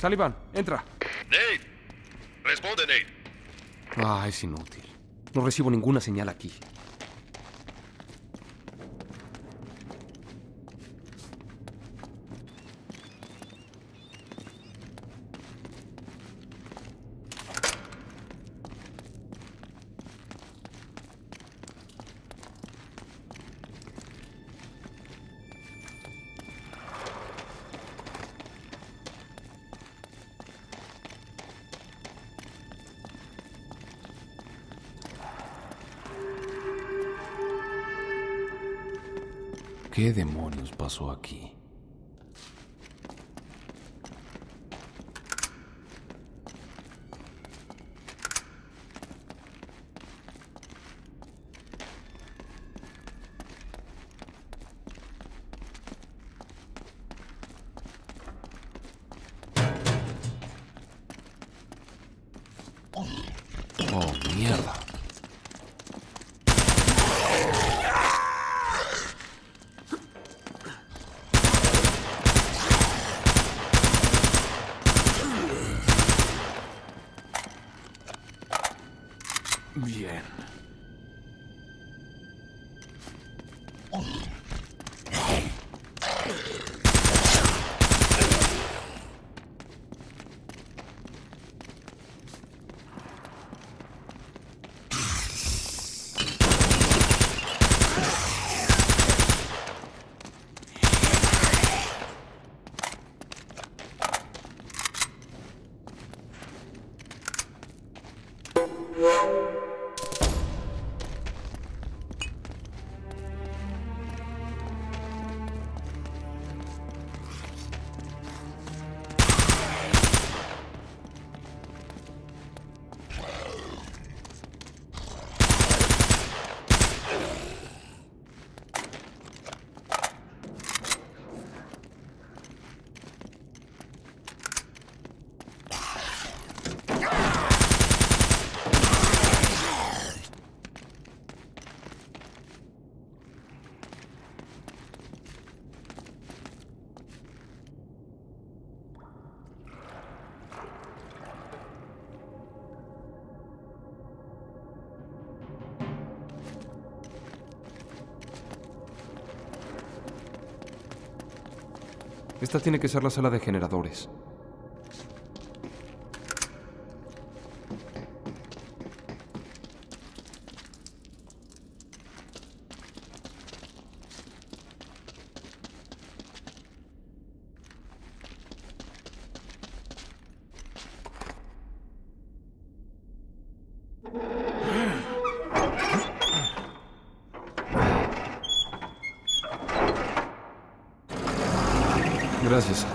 Sullivan, entra. Nate, responde, Nate. Ah, es inútil. No recibo ninguna señal aquí. ¿Qué demonios pasó aquí? Oh, mierda. Esta tiene que ser la sala de generadores. Gracias a Dios.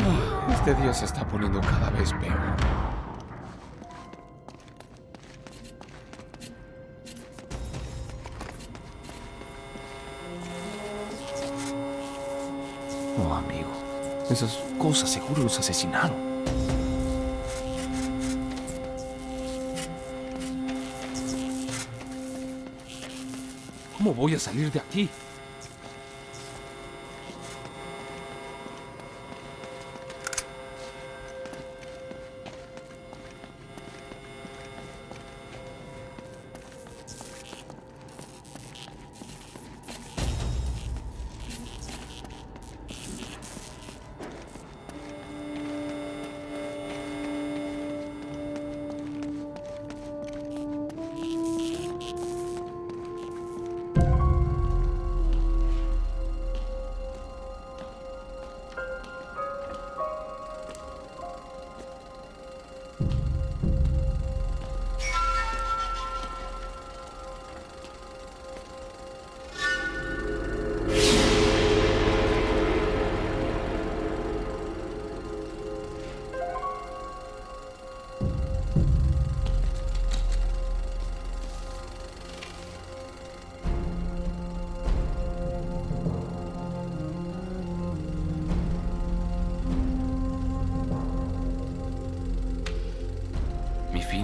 Oh, este día se está poniendo cada vez peor. No, amigo. Esas cosas seguro los asesinaron. ¿Cómo voy a salir de aquí?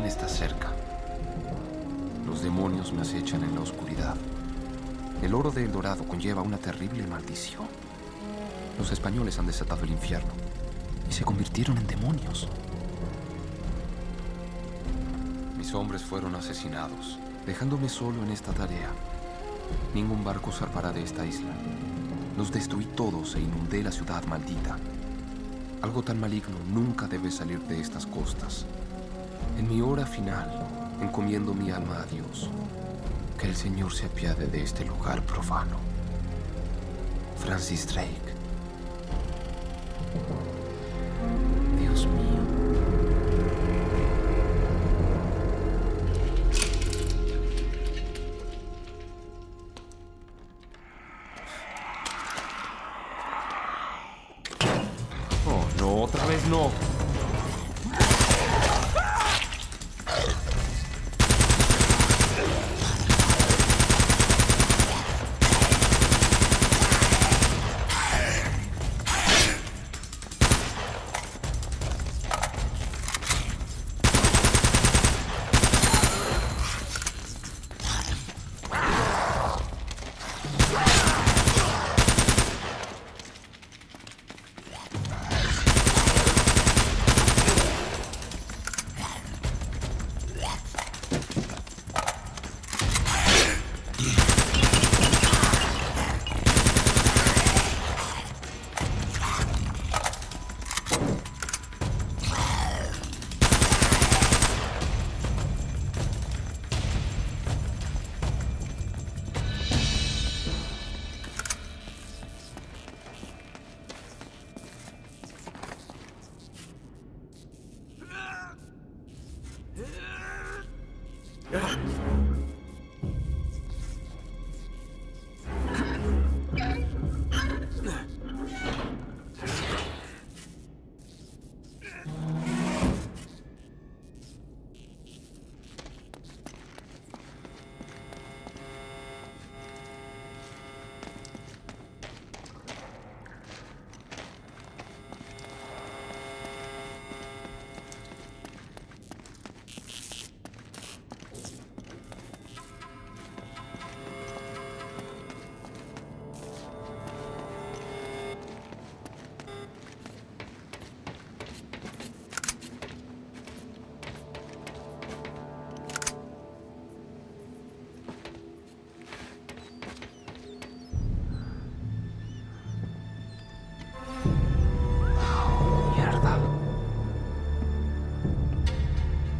Está cerca. Los demonios me acechan en la oscuridad. El oro de El Dorado conlleva una terrible maldición. Los españoles han desatado el infierno y se convirtieron en demonios. Mis hombres fueron asesinados, dejándome solo en esta tarea. Ningún barco zarpará de esta isla. Los destruí todos e inundé la ciudad maldita. Algo tan maligno nunca debe salir de estas costas. En mi hora final, encomiendo mi alma a Dios. Que el Señor se apiade de este lugar profano. Francis Drake. Dios mío. Oh, no, otra vez no.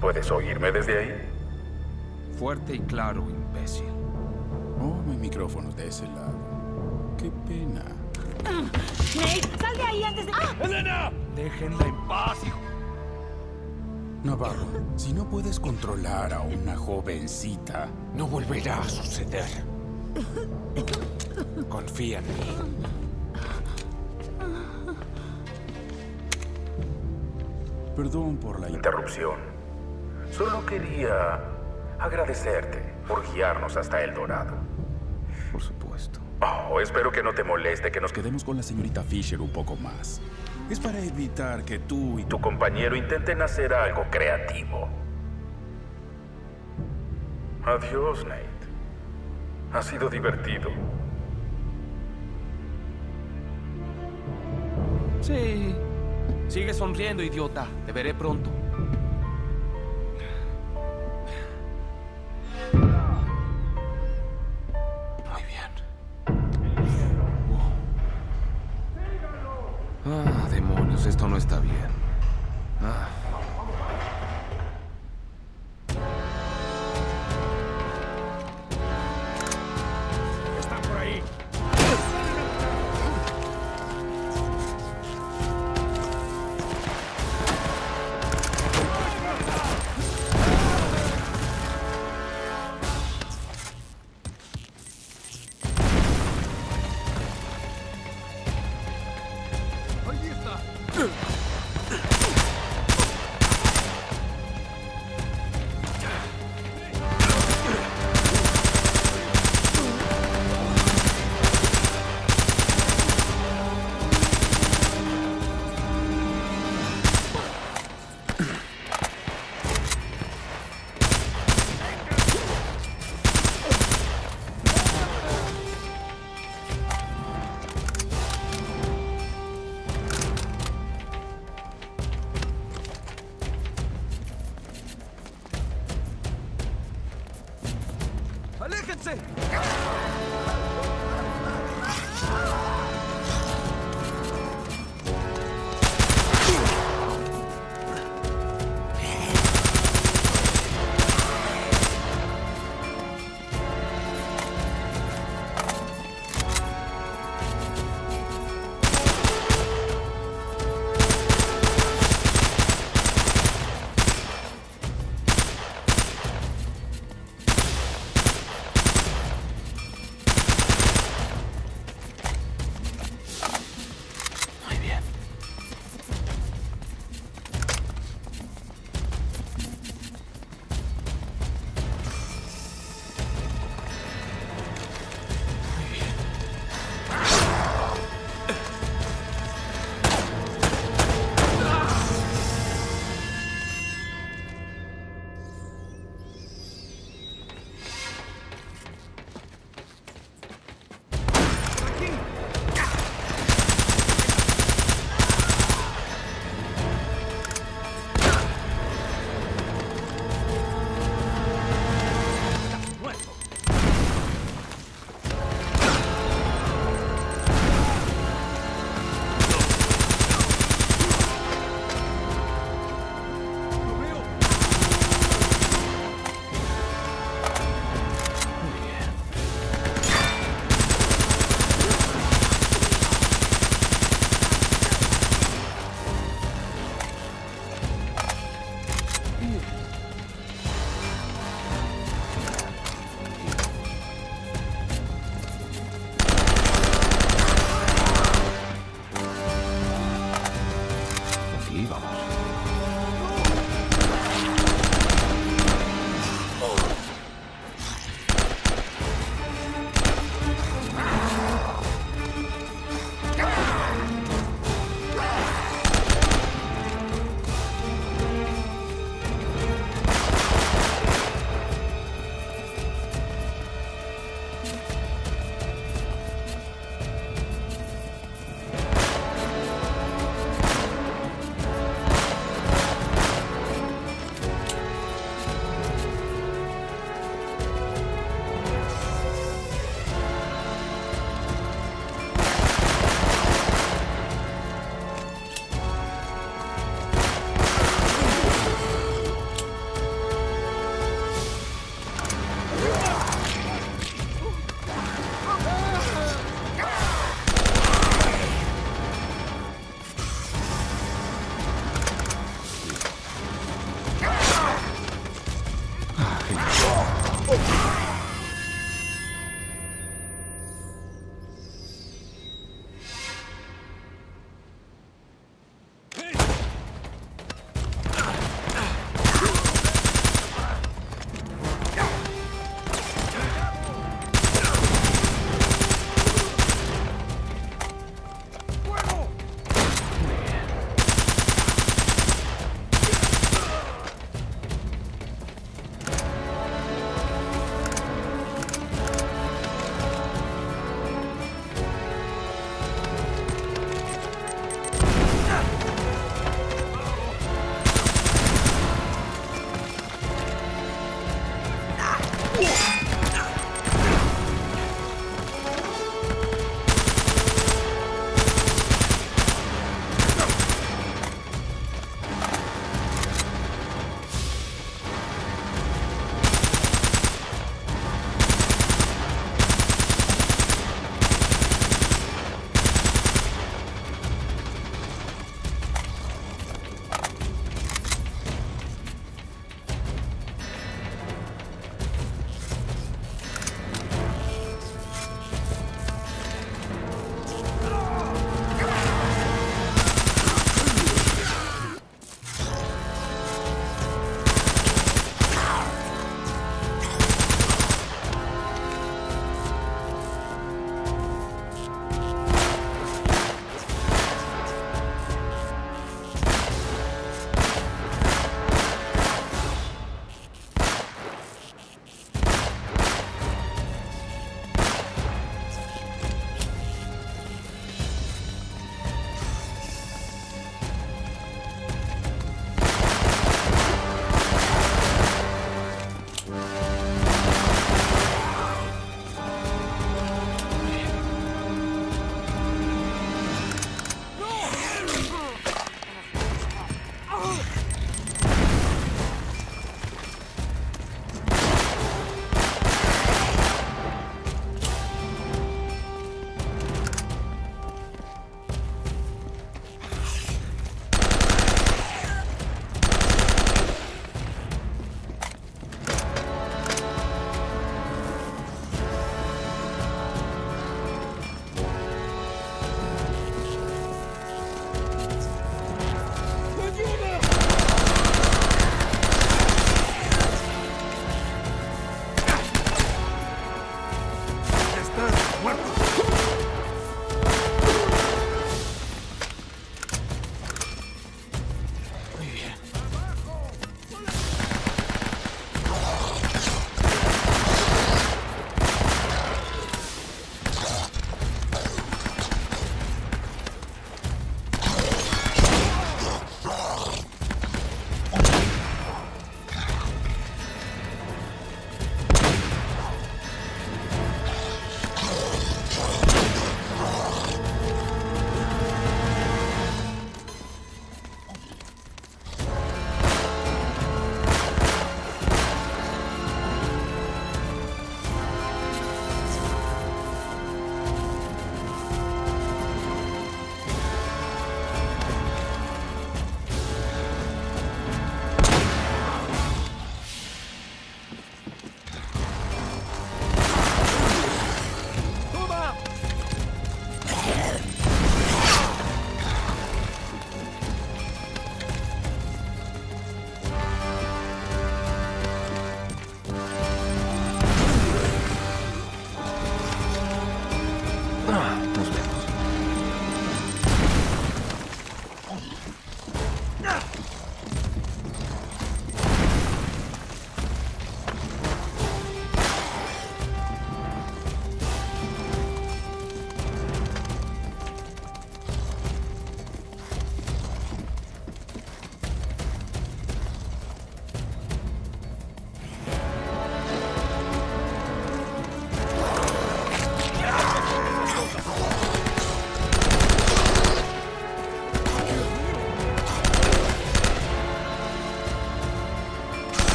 ¿Puedes oírme desde ahí? Fuerte y claro, imbécil. Oh, no hay micrófonos de ese lado. Qué pena. Nate, sal de ahí antes de... ¡Elena! Déjenla en paz, hijo. Navarro, si no puedes controlar a una jovencita, no volverá a suceder. Confía en mí. Perdón por la interrupción. Solo quería agradecerte por guiarnos hasta El Dorado. Por supuesto. Oh, espero que no te moleste que nos quedemos con la señorita Fisher un poco más. Es para evitar que tú y tu compañero intenten hacer algo creativo. Adiós, Nate. Ha sido divertido. Sí. Sigue sonriendo, idiota. Te veré pronto. Muy bien. Ah, demonios, esto no está bien. Ah.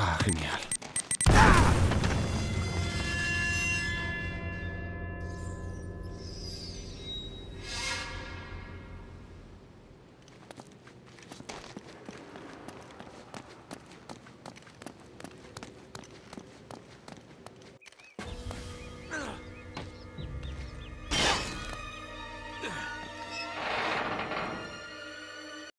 Ah, genial.